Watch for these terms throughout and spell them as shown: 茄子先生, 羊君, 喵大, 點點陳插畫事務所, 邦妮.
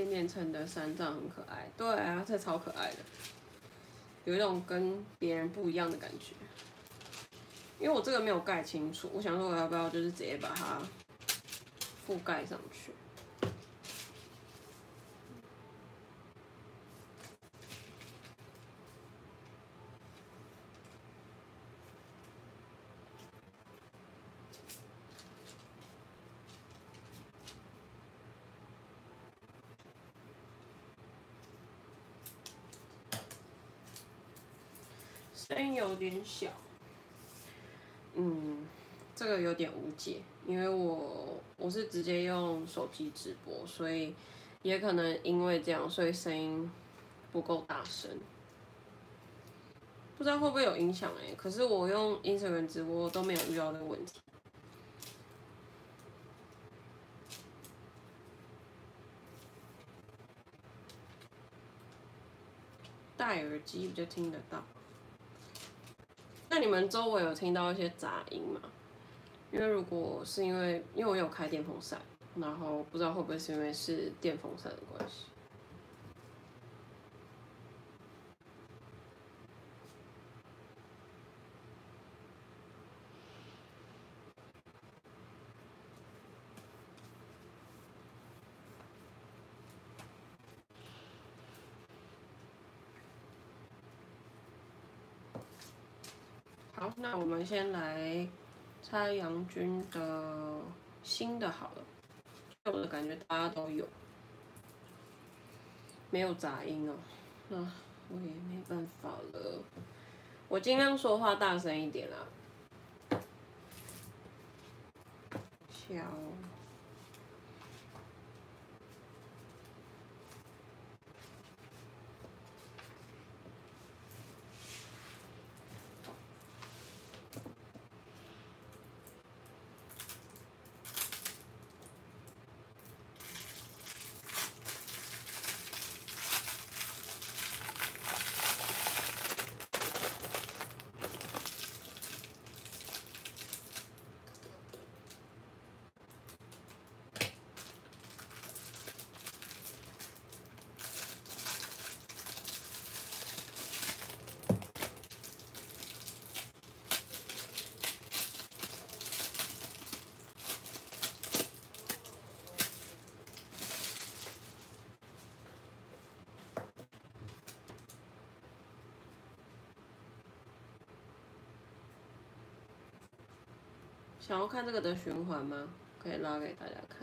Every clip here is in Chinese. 甜甜圈的山杖很可爱，对啊，这超可爱的，有一种跟别人不一样的感觉。因为我这个没有盖清楚，我想说我要不要就是直接把它覆盖上去。 声音有点小，这个有点无解，因为我是直接用手机直播，所以也可能因为这样，所以声音不够大声，不知道会不会有影响欸。可是我用 Instagram 直播都没有遇到这个问题。 戴耳机比较听得到。那你们周围有听到一些杂音吗？因为如果是因为我有开电风扇，然后不知道会不会是因为是电风扇的关系。好，那我们先来猜杨君的新的好了。我的感觉大家都有，没有杂音哦。那我也没办法了，我尽量说话大声一点啦。小。 想要看这个的循环吗？可以拉给大家看。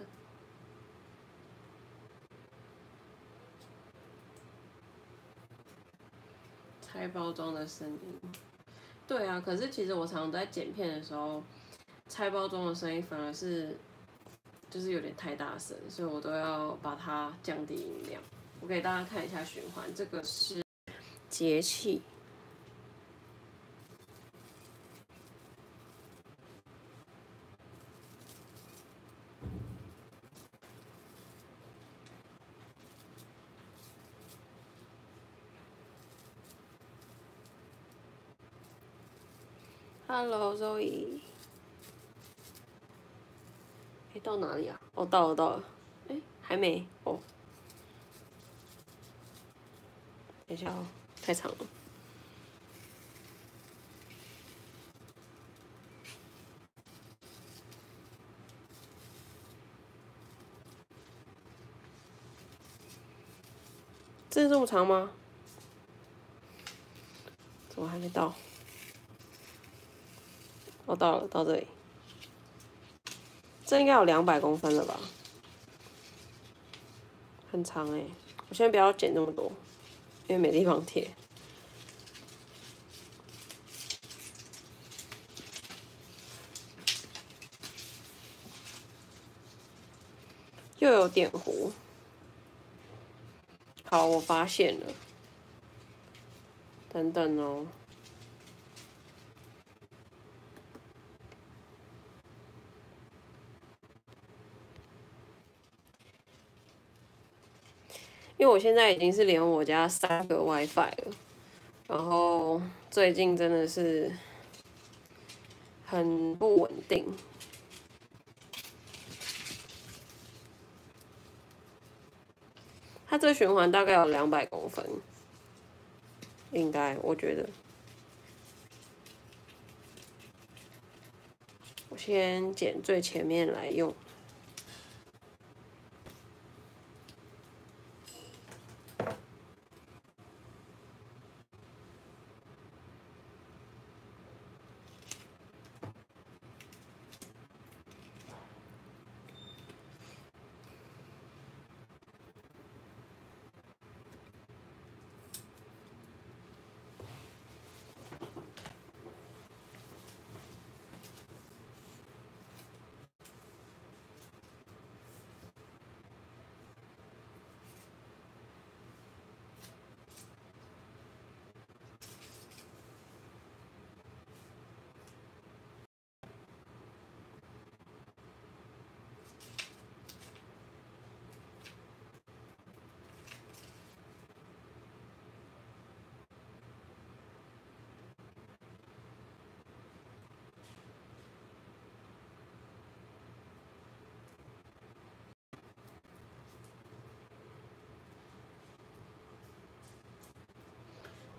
拆包装的声音，对啊，可是其实我常常在剪片的时候，拆包装的声音反而是就是有点太大声，所以我都要把它降低音量。我给大家看一下循环，这个是节气。 Hello Zoe， 哎，到哪里啊？哦，到了，哎，还没哦。等一下哦，太长了。真的这么长吗？怎么还没到？ 我到了，到这里，这应该有200公分了吧？很长欸，我先不要剪那么多，因为没地方贴。又有点糊。好，我发现了。等等哦。 因为我现在已经是连我家3个 WiFi 了，然后最近真的是很不稳定。它这循环大概有200公分，应该我觉得。我先剪最前面来用。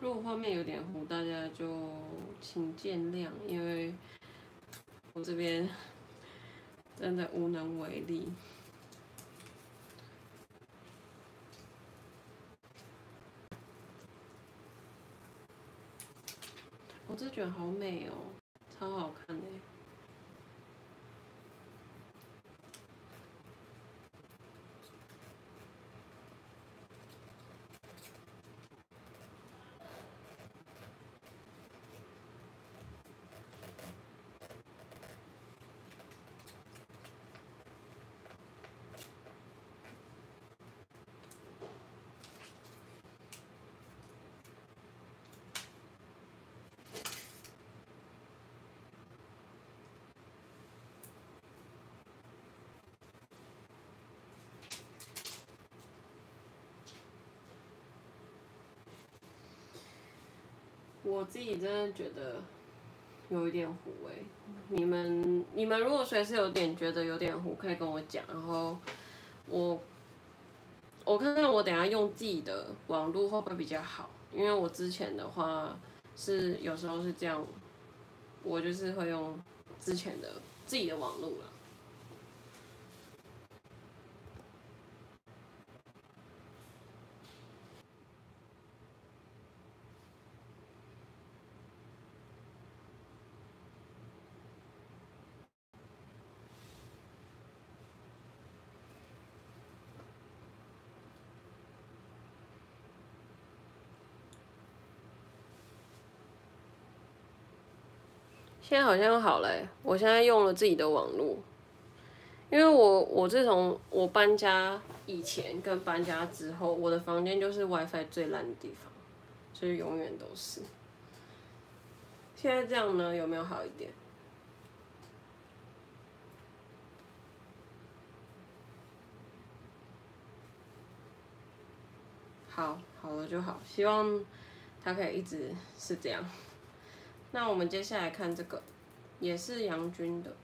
如果画面有点糊，大家就请见谅，因为我这边真的无能为力。我这卷好美哦，超好看的。 我自己真的觉得有一点糊哎、欸，你们如果随时有点觉得有点糊，可以跟我讲，然后我看看我等下用自己的网路会不会比较好，因为我之前的话是有时候是这样，我就是会用之前的自己的网路了。 现在好像好了、欸，我现在用了自己的网路，因为我自从我搬家以前跟搬家之后，我的房间就是 WiFi 最烂的地方，所以永远都是。现在这样呢，有没有好一点？ 好了就好，希望它可以一直是这样。 那我们接下来看这个，也是杨君的。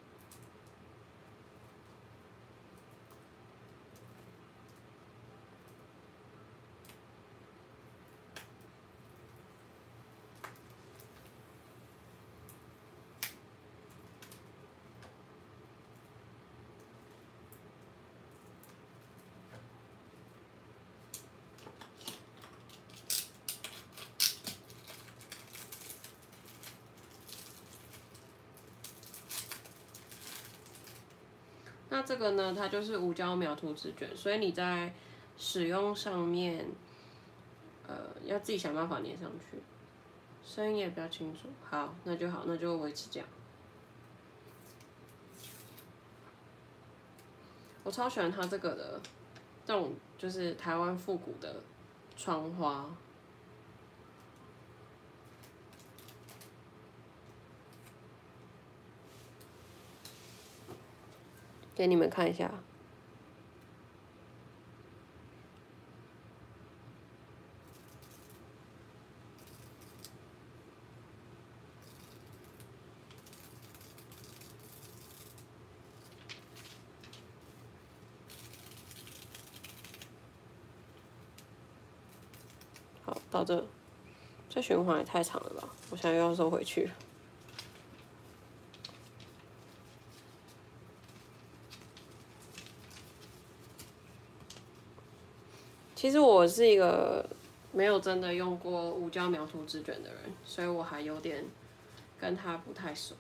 那这个呢，它就是无胶描图纸卷，所以你在使用上面，要自己想办法粘上去。声音也比较清楚，好，那就好，那就维持这样。我超喜欢它这个的，这种就是台湾复古的窗花。 给你们看一下，到这，这循环也太长了吧！我现在又要收回去。其实我是一个没有真的用过无胶描图纸卷的人，所以我还有点跟它不太熟。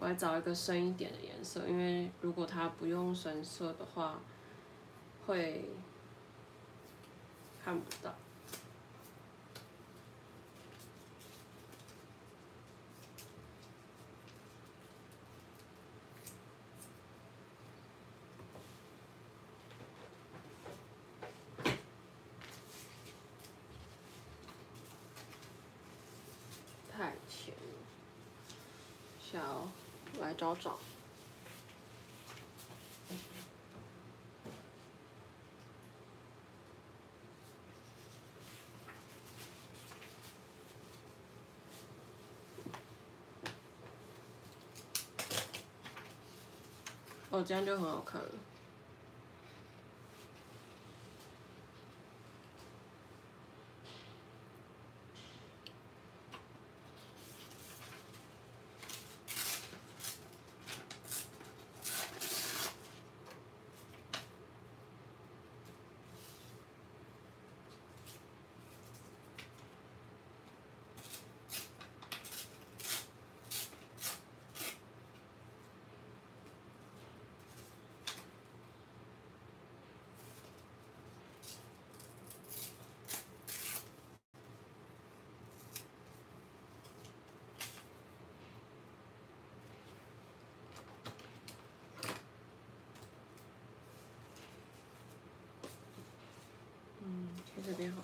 来找一个深一点的颜色，因为如果它不用深色的话，会看不到。太浅了，小。 来找找，哦，这样就很好看了。 这边好。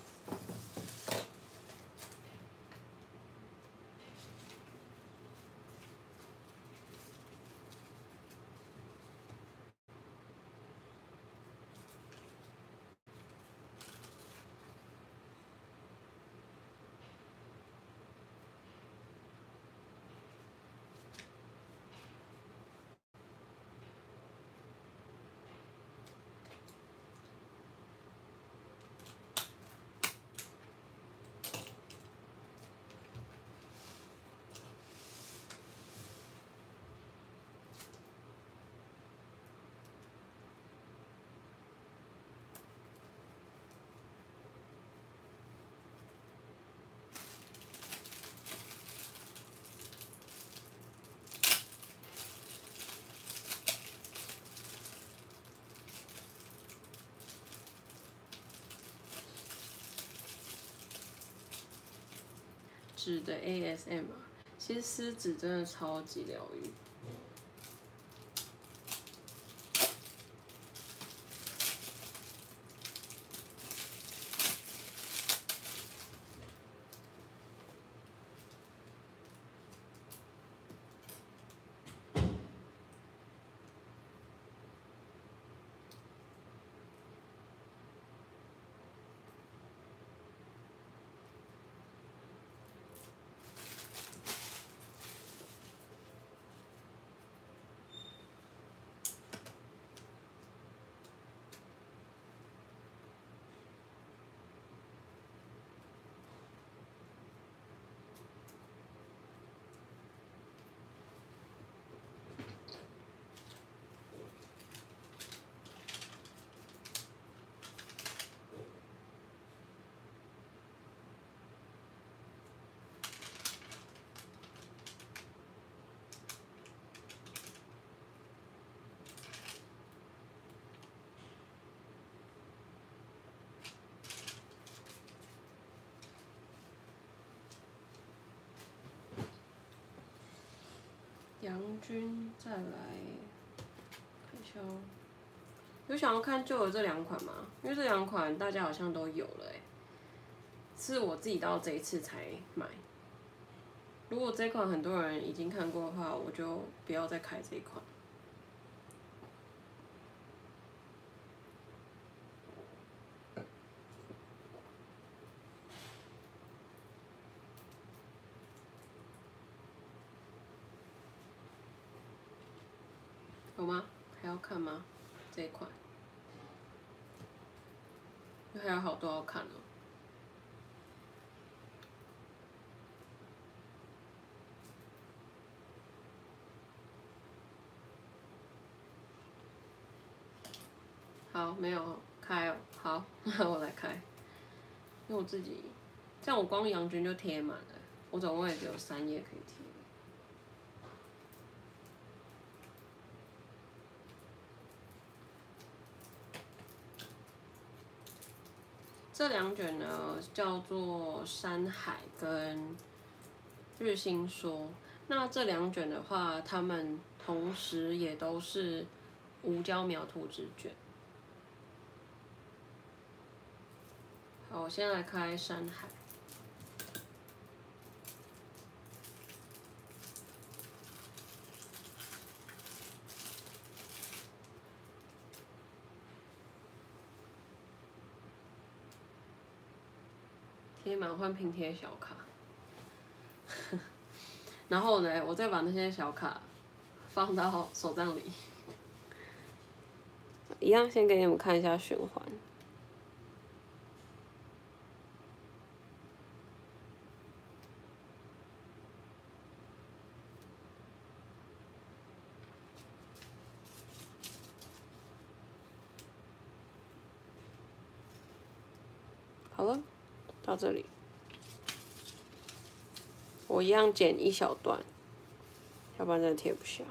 纸的 ASMR， 其实撕纸真的超级疗愈。 杨君再来看一下哦，有想要看就有这两款吗？因为这两款大家好像都有了哎、欸，是我自己到这一次才买。如果这款很多人已经看过的话，我就不要再开这一款。有吗？还要看吗？这一款，还有好多要看哦。 好，没有开哦。好，那我来开，因为我自己，这样我光阳君就贴满了，我总共也只有3页可以贴。这2卷呢叫做《山海》跟《日心说》，那这2卷的话，他们同时也都是无胶描图纸卷。 好，我先来开山海。贴满换拼贴小卡，然后呢，我再把那些小卡放到手账里，一样先给你们看一下循环。 好了，到这里，我一样剪一小段，要不然真的贴不下。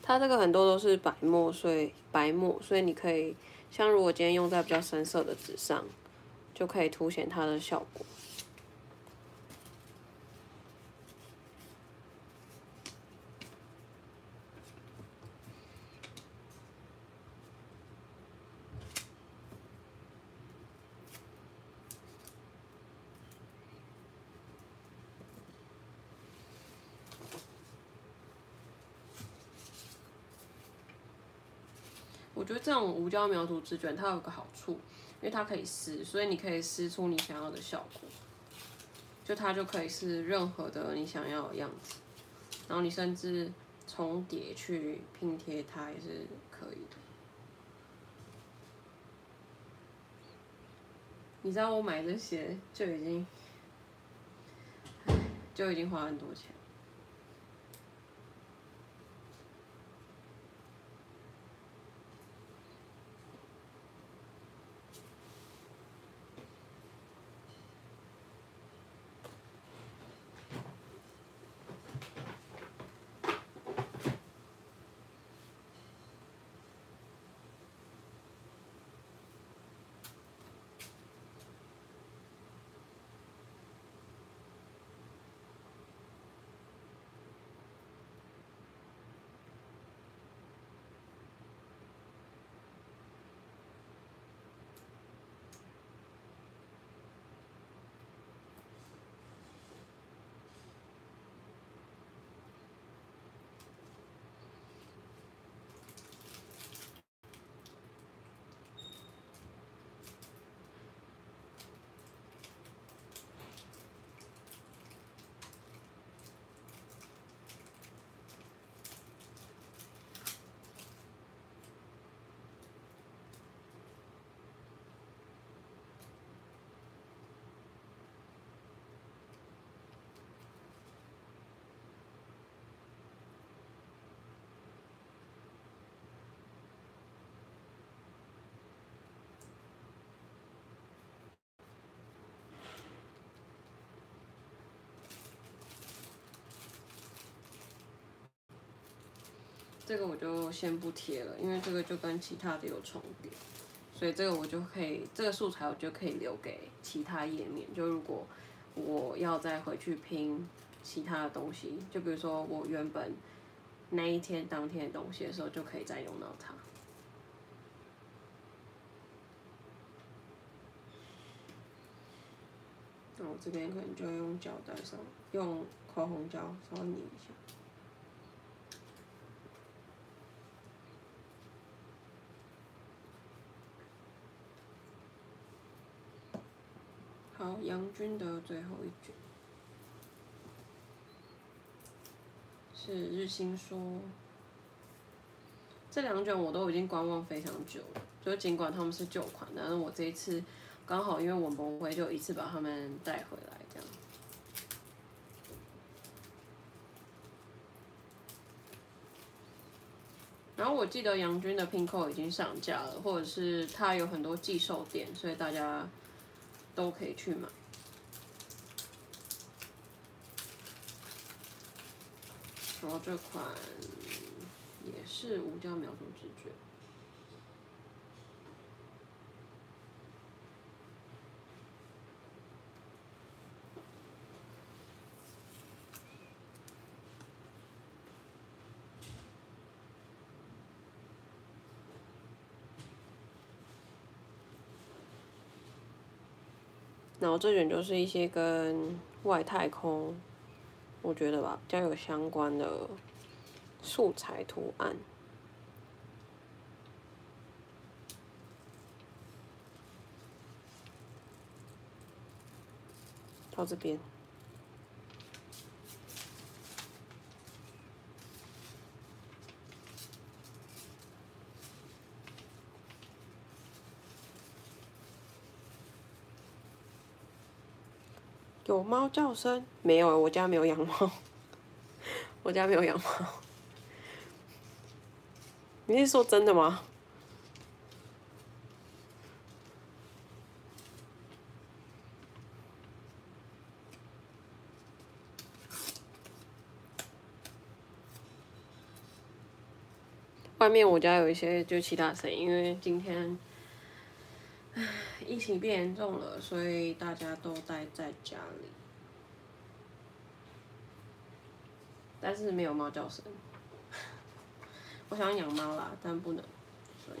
它这个很多都是白墨，所以你可以像如果今天用在比较深色的纸上，就可以凸显它的效果。 我觉得这种无胶描图纸卷它有个好处，因为它可以撕，所以你可以撕出你想要的效果，就它就可以是任何的你想要的样子，然后你甚至重叠去拼贴它也是可以的。你知道我买这些就已经花很多钱。 这个我就先不贴了，因为这个就跟其他的有重叠，所以这个我就可以，这个素材我就可以留给其他页面。就如果我要再回去拼其他的东西，就比如说我原本那一天当天的东西的时候，就可以再用到它。那我这边可能就用胶带上，用口红胶稍微拧一下。 好，杨君的最后一句是日新说，这两卷我都已经观望非常久了，就尽管他们是旧款，但是我这一次刚好因为文博会就一次把他们带回来这样。然后我记得杨君的拼扣已经上架了，或者是他有很多寄售点，所以大家。 都可以去买。然后这款也是无胶描述直觉。然后这卷就是一些跟外太空，我觉得吧比较有相关的素材图案。到这边，有猫叫声？没有，我家没有养猫。我家没有养猫。你是说真的吗？外面我家有一些就其他声音，因为今天。 疫情变严重了，所以大家都待在家里，但是没有猫叫声。我想养猫啦，但不能，所以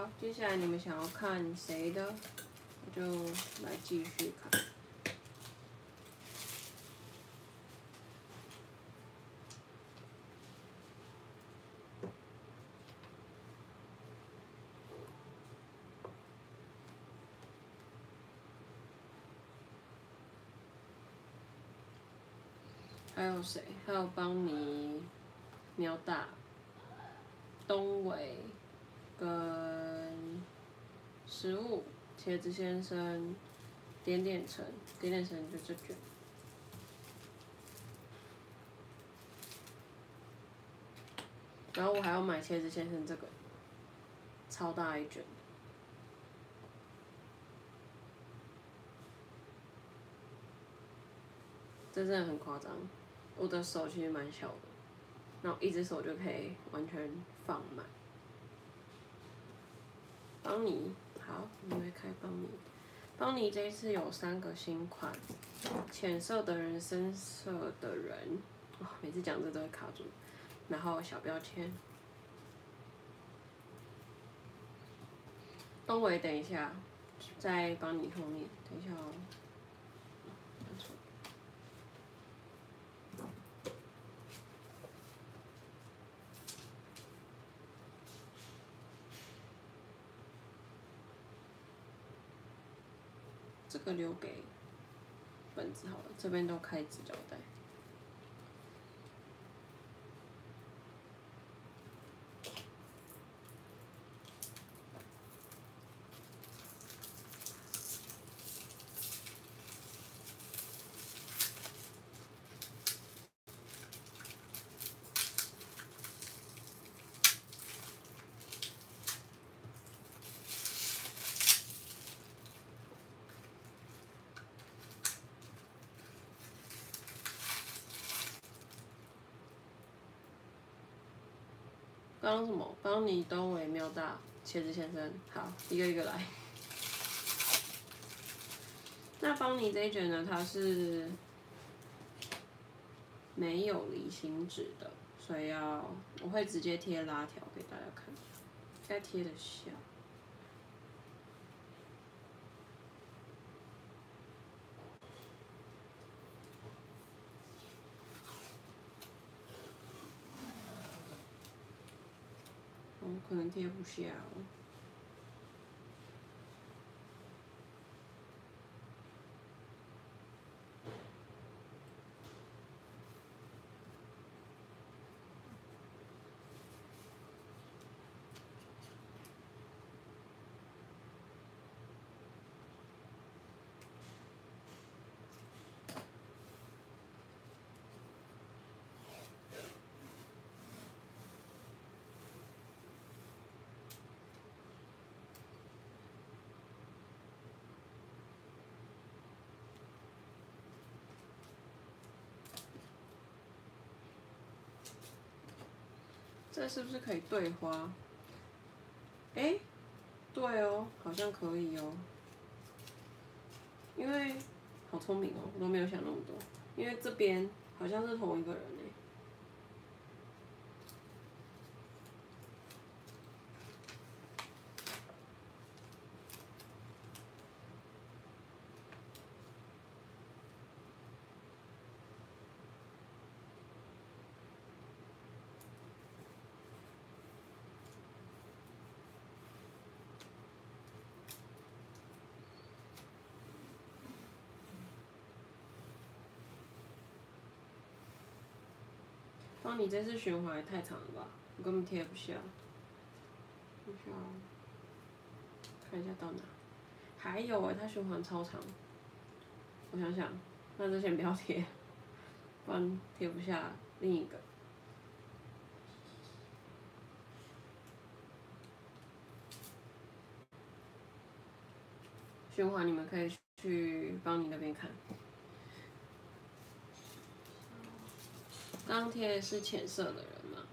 好，接下来你们想要看谁的，我就来继续看。还有谁？还有邦尼、苗大、东伟。 跟食物茄子先生点点成就这卷，然后我还要买茄子先生这个超大一卷，这真的很夸张。我的手其实蛮小的，然后一只手就可以完全放满。 邦尼，好，我们来开邦尼。邦尼这一次有3个新款，浅色的人、深色的人，哇、哦，每次讲这都会卡住。然后小标签。东伟，等一下，在邦尼后面，等一下哦。这个留给本子好了，这边都开纸胶带。帮什么？帮你东伟妙大茄子先生，好，一个一个来。那帮你这一卷呢，它是没有离心纸的，所以我会直接贴拉条给大家看，应该贴得下。 可能贴不下哦。这是不是可以对花？哎，对哦，好像可以哦。因为好聪明哦，我都没有想那么多。因为这边好像是同一个人哎。帮你这次循环也太长了吧，我根本贴不下。等一下，看一下到哪。还有哎、欸，它循环超长。我想想，那就先不要贴，不然贴不下另一个。循环你们可以去帮你那边看。 刚贴是浅色的人嘛？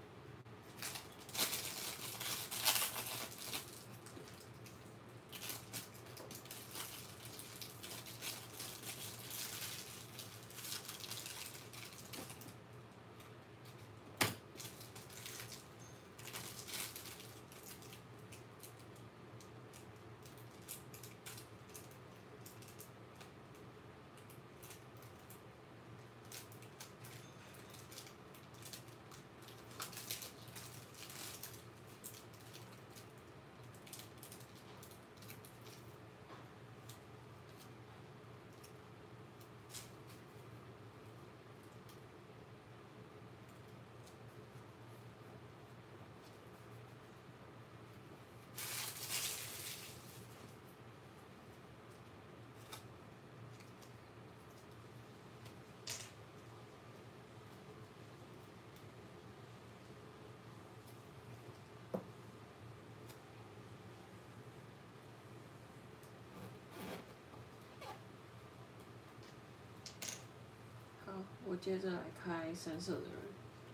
我接着来开深色的人，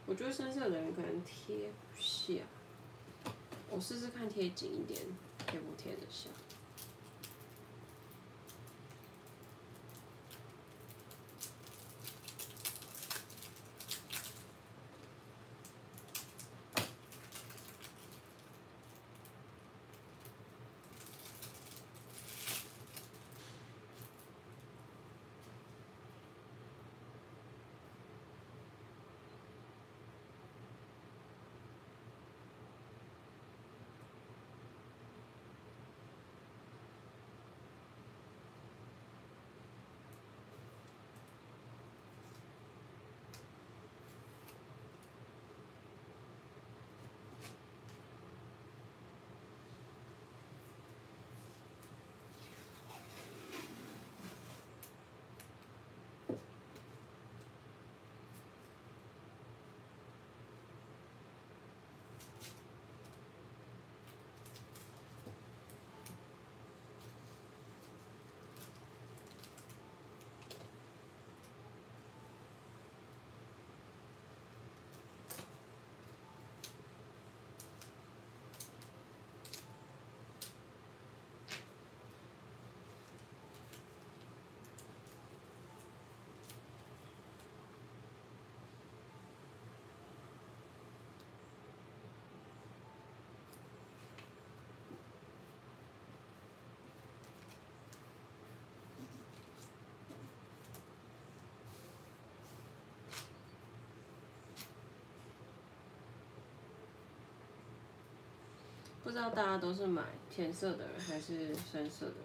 我觉得深色的人可能贴不下，我试试看贴紧一点，贴不贴得下。 不知道大家都是买浅色的人还是深色的人？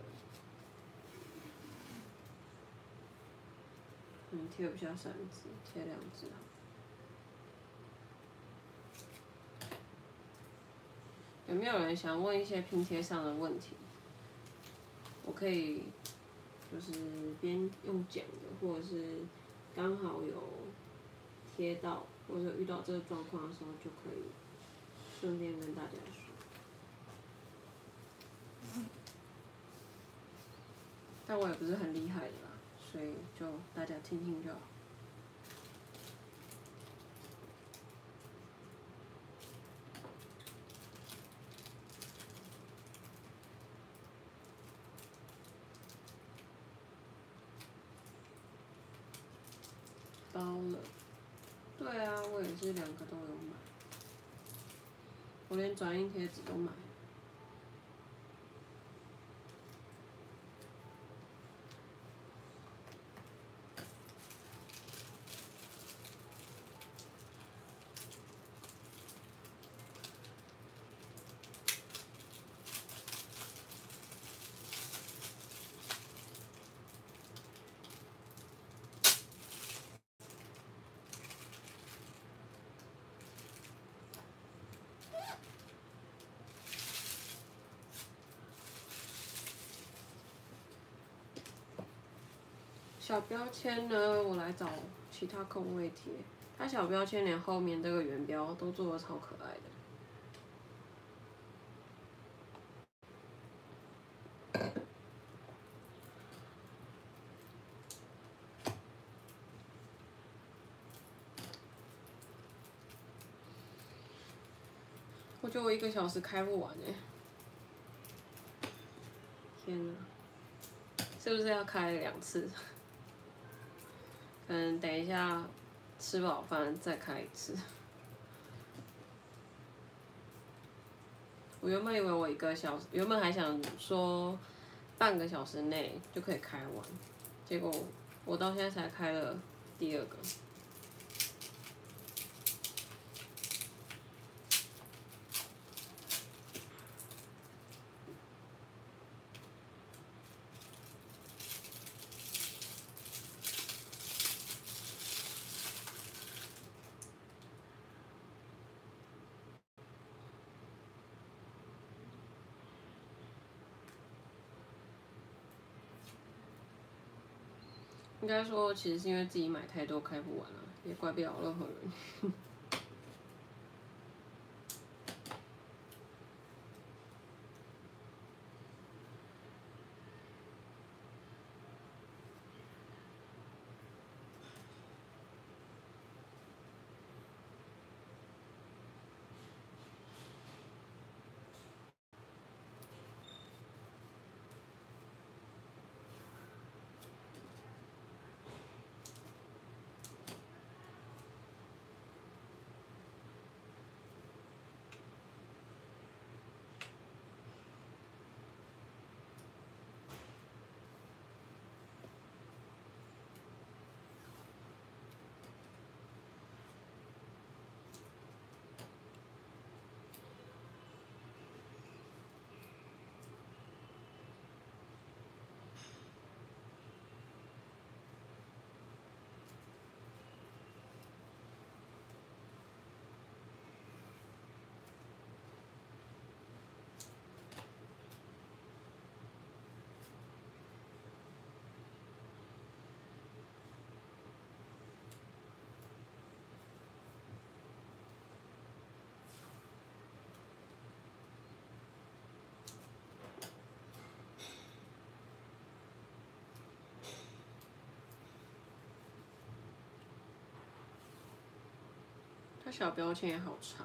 贴不下三支，贴两支好。有没有人想问一些拼贴上的问题？我可以就是边用讲的，或者是刚好有贴到或者遇到这个状况的时候，就可以顺便跟大家说。 但我也不是很厉害的啦，所以就大家听听就好。包了，对啊，我也是两个都有买，我连转印贴纸都买。 小标签呢？我来找其他空位贴。它小标签连后面这个圆标都做得超可爱的。 我觉得我一个小时开不完哎！天哪，是不是要开两次？嗯，等一下吃饱饭再开一次。我原本以为我一个小时，原本还想说半个小时内就可以开完，结果我到现在才开了第二个。 应该说，其实是因为自己买太多开不完了，也怪不了任何人。它小标签也好长，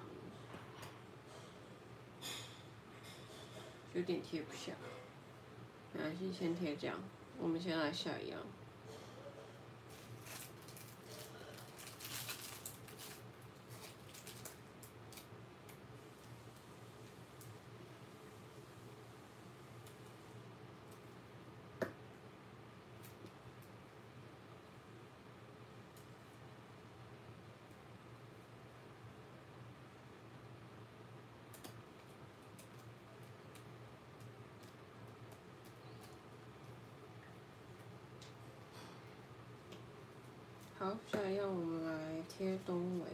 有点贴不下。没关系，先贴这样。我们先来下一样。 好，下一样我们来贴东围。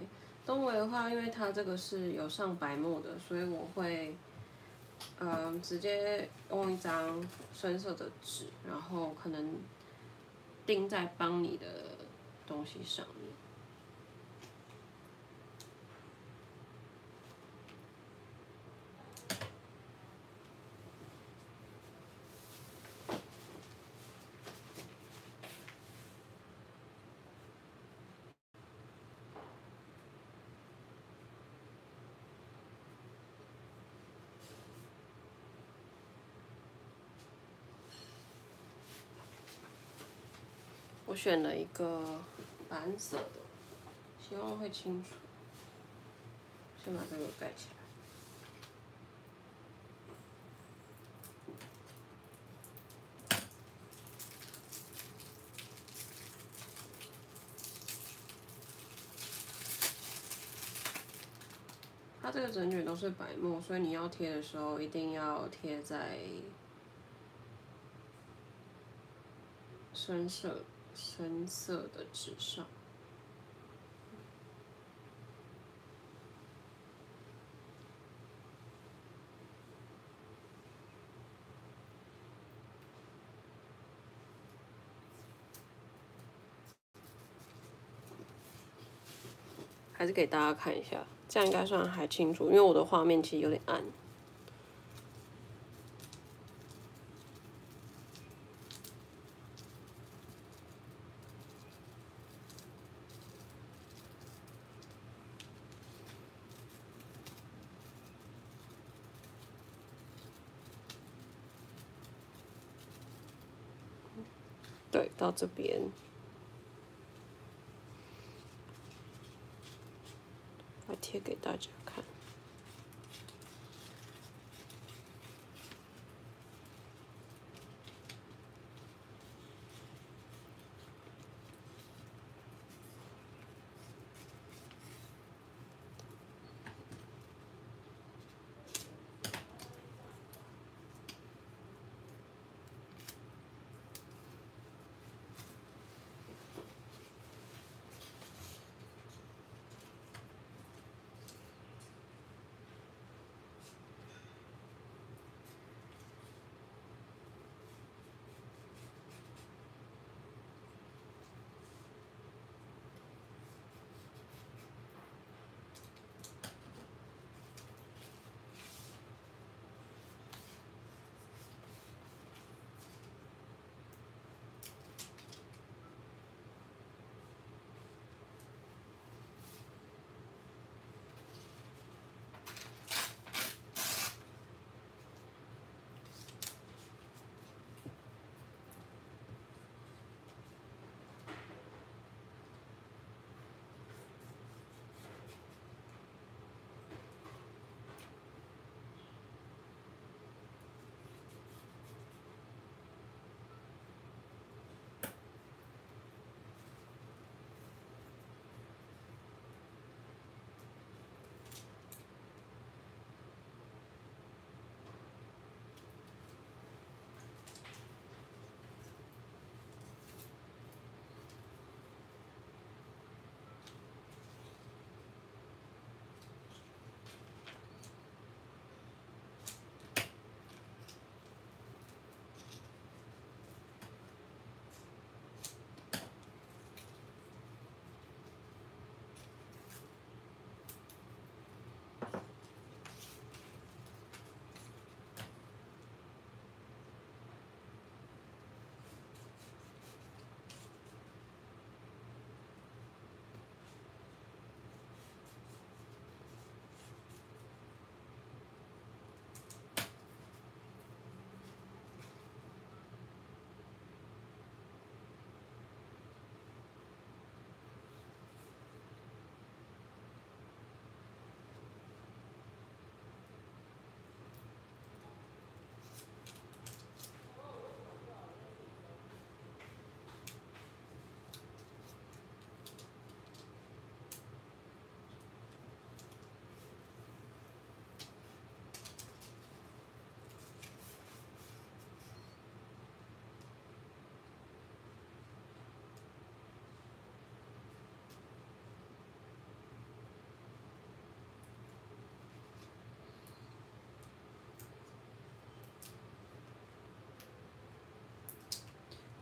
东围的话，因为它这个是有上白墨的，所以我会，直接用一张深色的纸，然后可能钉在帮你的东西上面。 我选了一个蓝色的，希望会清楚。先把这个盖起来。 它这个整卷都是白墨，所以你要贴的时候一定要贴在深色的纸上，还是给大家看一下，这样应该算还清楚，因为我的画面其实有点暗。 对，到这边，我贴给大家看。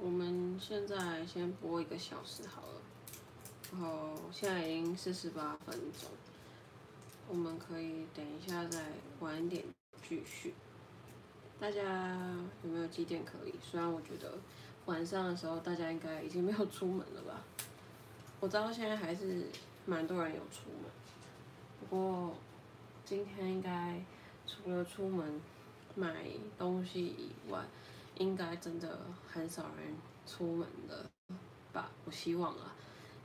我们现在先播1个小时好了，然后现在已经48分钟，我们可以等一下再晚一点继续。大家有没有几点可以？虽然我觉得晚上的时候大家应该已经没有出门了吧，我知道现在还是蛮多人有出门，不过今天应该除了出门买东西以外， 应该真的很少人出门的吧，我希望啊，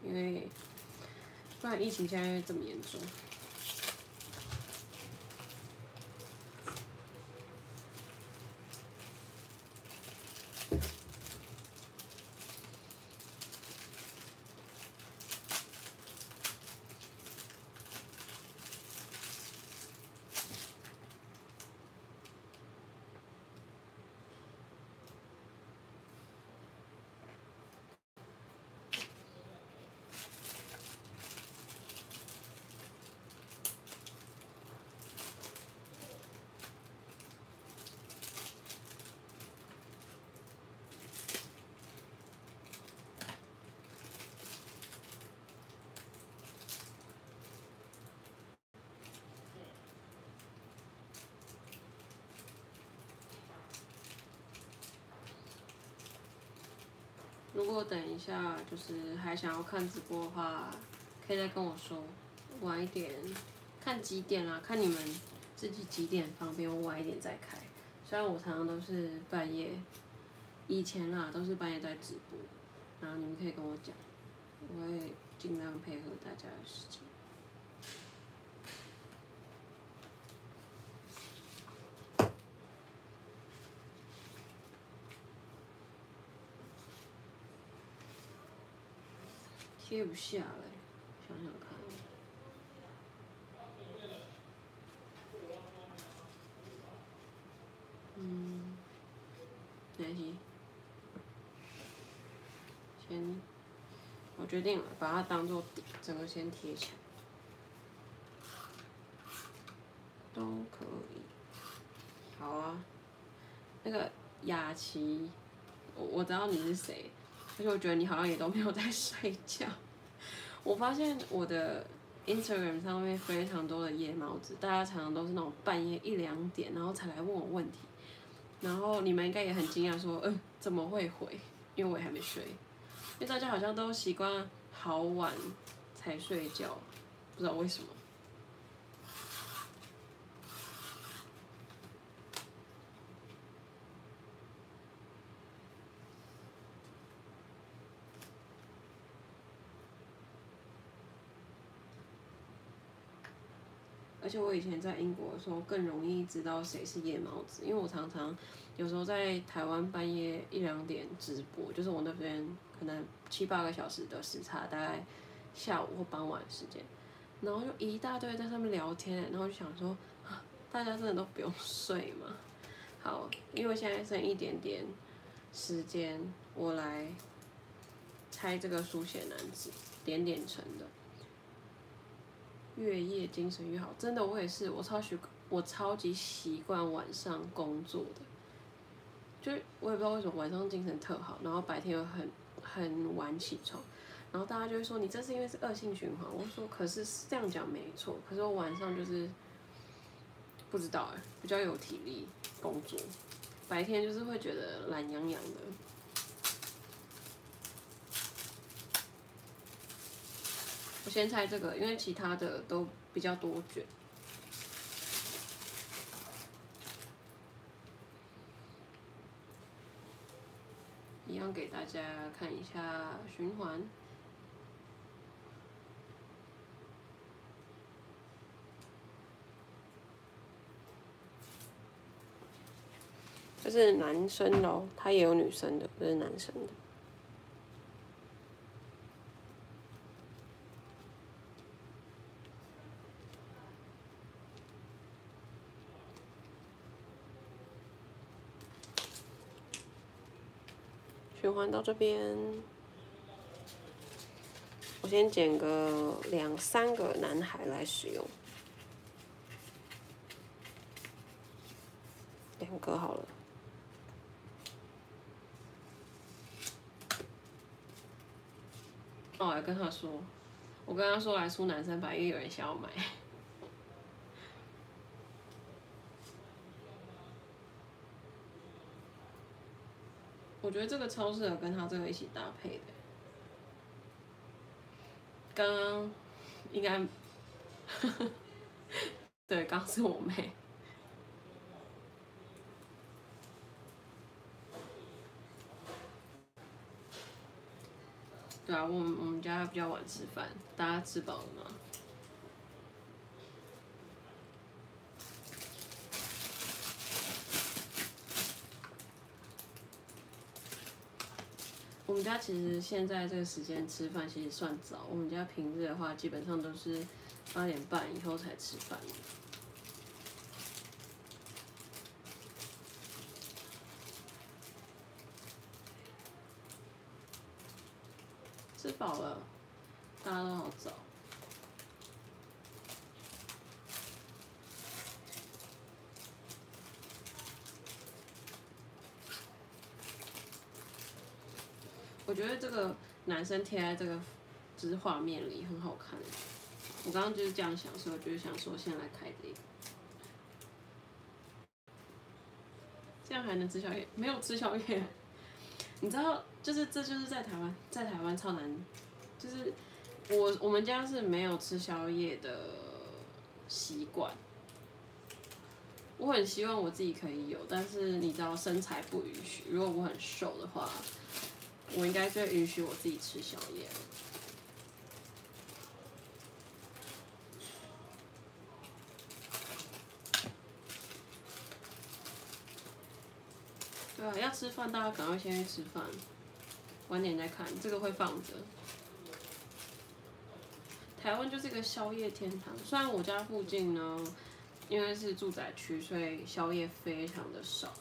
因为不然疫情现在这么严重。如果等一下就是还想要看直播的话，可以再跟我说，晚一点看几点啊？看你们自己几点方便，我晚一点再开。虽然我常常都是半夜，以前啦都是半夜在直播，然后你们可以跟我讲，我会尽量配合大家的时间。 贴不下了，想想看。嗯，没关系。先，我决定了，把它当做底，整个先贴起来，都可以。好啊，那个雅琪，我知道你是谁。 而且我觉得你好像也都没有在睡觉。我发现我的 Instagram 上面非常多的夜猫子，大家常常都是那种半夜1、2点，然后才来问我问题。然后你们应该也很惊讶，说怎么会回？因为我也还没睡。因为大家好像都习惯好晚才睡觉，不知道为什么。 而且我以前在英国的时候更容易知道谁是夜猫子，因为我常常有时候在台湾半夜1、2点直播，就是我那边可能7、8个小时的时差，大概下午或傍晚的时间，然后就一大堆在上面聊天，然后就想说，大家真的都不用睡吗？好，因为现在剩一点点时间，我来猜这个书写难题，点点成的。 越夜精神越好，真的，我也是，我超级习惯晚上工作的，就是我也不知道为什么晚上精神特好，然后白天又很晚起床，然后大家就会说你这是因为是恶性循环，我说可是这样讲没错，可是我晚上就是不知道比较有体力工作，白天就是会觉得懒洋洋的。 我先猜这个，因为其他的都比较多卷。一样给大家看一下循环。这是男生咯，他也有女生的，不是男生的。 循环到这边，我先剪个2、3个男孩来使用，2个好了。那我还跟他说，我跟他说来出南山吧，因为有人想要买。我觉得这个超适合跟他这个一起搭配的。刚刚应该，对，刚是我妹。 对啊，我们家比较晚吃饭，大家吃饱了吗？我们家其实现在这个时间吃饭其实算早，我们家平日的话基本上都是8点半以后才吃饭。 吃饱了，大家都好早。我觉得这个男生贴在这个就是画面里很好看。我刚刚就是这样想，所以我就是想说先来开这个，这样还能吃宵夜？没有吃宵夜。 你知道，这就是在台湾超难，就是我们家是没有吃宵夜的习惯。我很希望我自己可以有，但是你知道身材不允许。如果我很瘦的话，我应该就允许我自己吃宵夜了。对啊，要吃饭，大家赶快先去吃饭，晚点再看。这个会放着。台湾就是一个宵夜天堂，虽然我家附近呢，因为是住宅区，所以宵夜非常的少。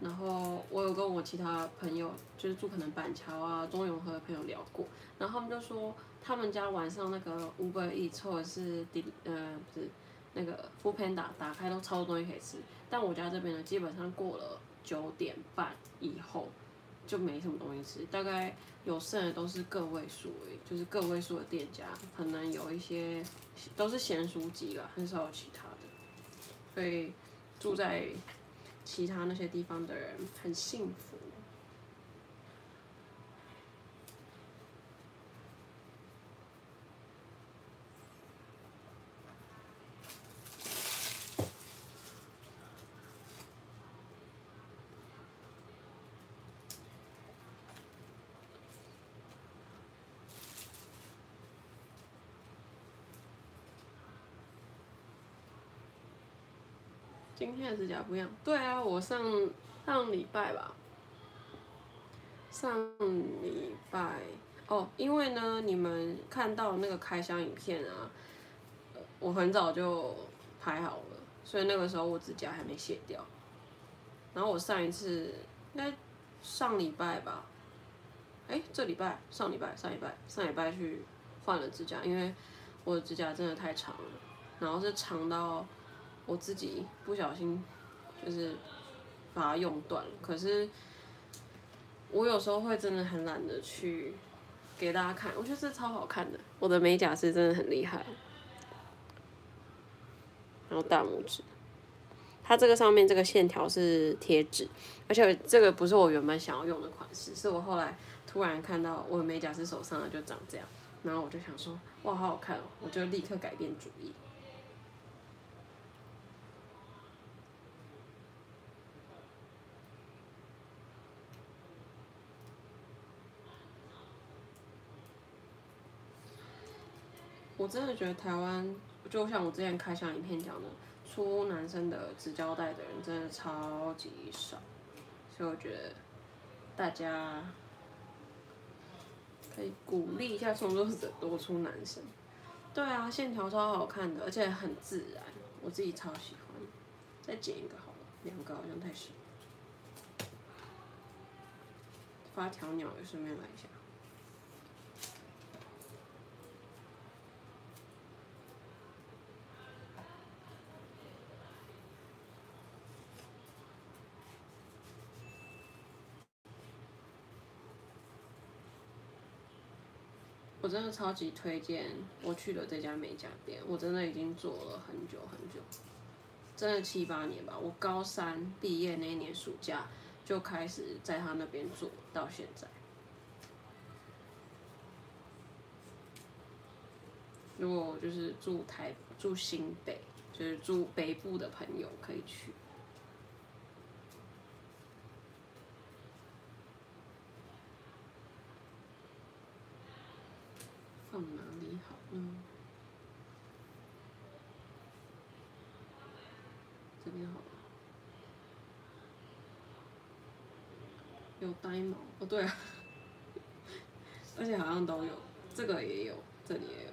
然后我有跟我其他朋友，就是住可能板桥啊、中永和的朋友聊过，然后他们就说他们家晚上那个 Uber Eats 或者是不是那个 Foodpanda 打开都超多东西可以吃，但我家这边呢，基本上过了。 9点半以后就没什么东西吃，大概有剩的都是个位数，就是个位数的店家，可能有一些都是咸酥鸡啦，很少有其他的。所以住在其他那些地方的人很幸福。今天的指甲不一样，对啊，我上礼拜吧，上礼拜哦，因为呢，你们看到那个开箱影片啊，我很早就拍好了，所以那个时候我指甲还没卸掉。然后我上一次应该上礼拜吧，哎，这礼拜、上礼拜去换了指甲，因为我的指甲真的太长了，然后是长到。 我自己不小心就是把它用断了，可是我有时候会真的很懒得去给大家看，我觉得这超好看的，我的美甲师真的很厉害。然后大拇指，它这个上面这个线条是贴纸，而且这个不是我原本想要用的款式，是我后来突然看到我的美甲师手上的就长这样，然后我就想说哇好好看哦，我就立刻改变主意。 我真的觉得台湾，就像我之前开箱影片讲的，出男生的直胶带的人真的超级少，所以我觉得大家可以鼓励一下创作者多出男生。对啊，线条超好看的，而且很自然，我自己超喜欢。再剪一个好了，2个好像太少。发条鸟也顺便来一下。我真的超级推荐我去的这家美甲店，我真的已经做了很久很久，真的7、8年吧。我高三毕业那一年暑假就开始在他那边做到现在。如果就是住新北，就是住北部的朋友可以去。 放哪里好呢？这边好了。有呆毛哦，对啊，而且好像都有，这个也有，这里也有。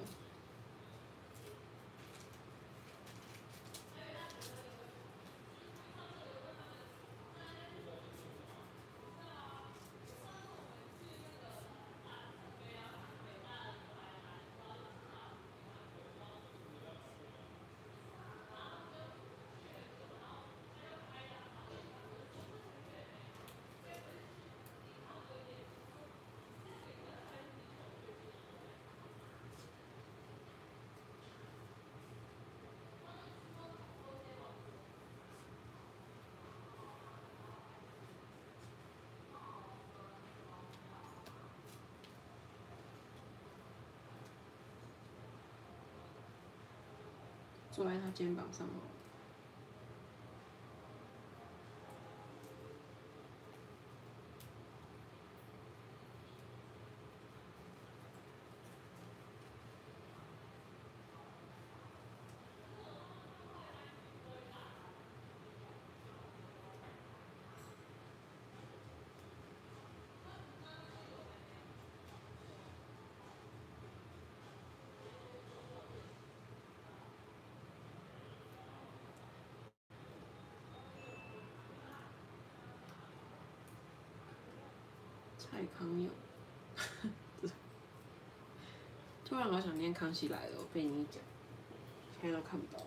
坐在他肩膀上哦。蔡康永，突然好想念《康熙来了》，我被你一讲，现在都看不到。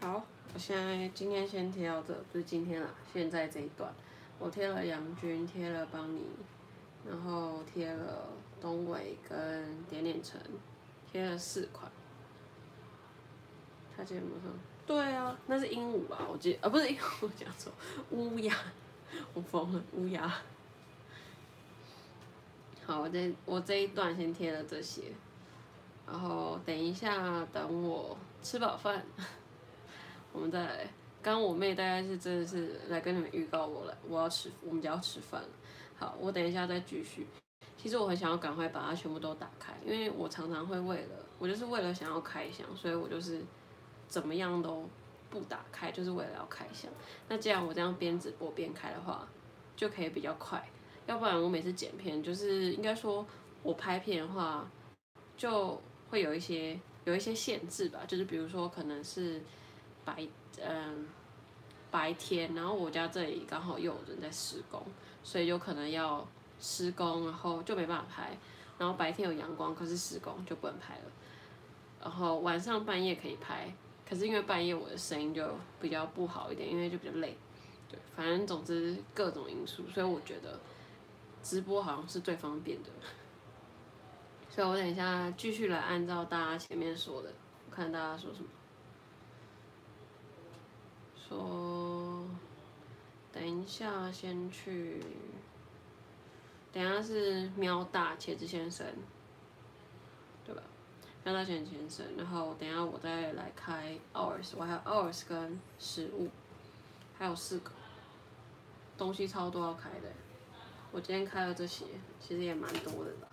好，我现在今天先贴到这，不是今天啦，现在这一段，我贴了杨君，贴了邦尼，然后贴了东伟跟点点橙，贴了4款。他今天不上。 对啊，那是鹦鹉吧？我记得啊，不是鹦鹉，我讲错，乌鸦，我疯了，乌鸦。好，我这一段先贴了这些，然后等我吃饱饭，我们再来。刚我妹大概是真的是来跟你们预告我们家要吃饭了。好，我等一下再继续。其实我很想要赶快把它全部都打开，因为我常常会为了想要开箱，所以我就是。 怎么样都不打开，就是为了要开箱。那既然我这样边直播边开的话，就可以比较快。要不然我每次剪片，就是应该说我拍片的话，就会有一些限制吧。就是比如说可能是白天，然后我家这里刚好又有人在施工，所以有可能要施工，然后就没办法拍。然后白天有阳光，可是施工就不能拍了。然后晚上半夜可以拍。 可是因为半夜我的声音就比较不好一点，因为就比较累，对，反正总之各种因素，所以我觉得直播好像是最方便的，所以我等一下继续来按照大家前面说的，我看大家说什么，说等一下先去，等一下是喵大茄子先生，对吧？ 让他选先生，然后等一下我再来开 hours， 我还有 hours 跟食物，还有4个东西超多要开的。我今天开了这些，其实也蛮多的吧。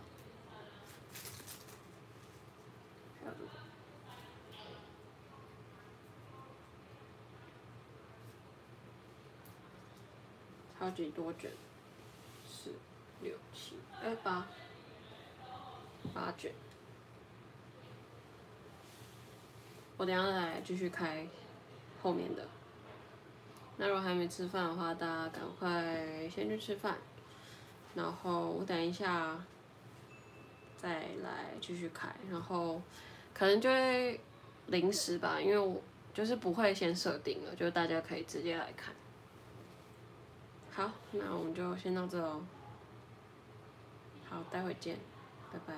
还有这个，超级多卷，8卷。 我等一下来继续开后面的。那如果还没吃饭的话，大家赶快先去吃饭，然后我等一下再来继续开，然后可能就会临时吧，因为我就是不会先设定了，就大家可以直接来看。好，那我们就先到这哦。好，待会见，拜拜。